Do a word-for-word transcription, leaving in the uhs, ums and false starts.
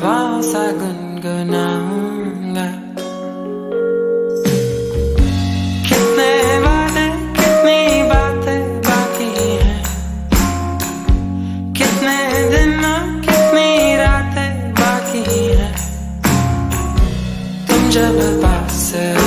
आवाज़ सा गुनगुनाऊंगा। कितने वादे कितनी बातें बाकी हैं, कितने दिन कितनी रातें बाकी हैं, तुम जब पास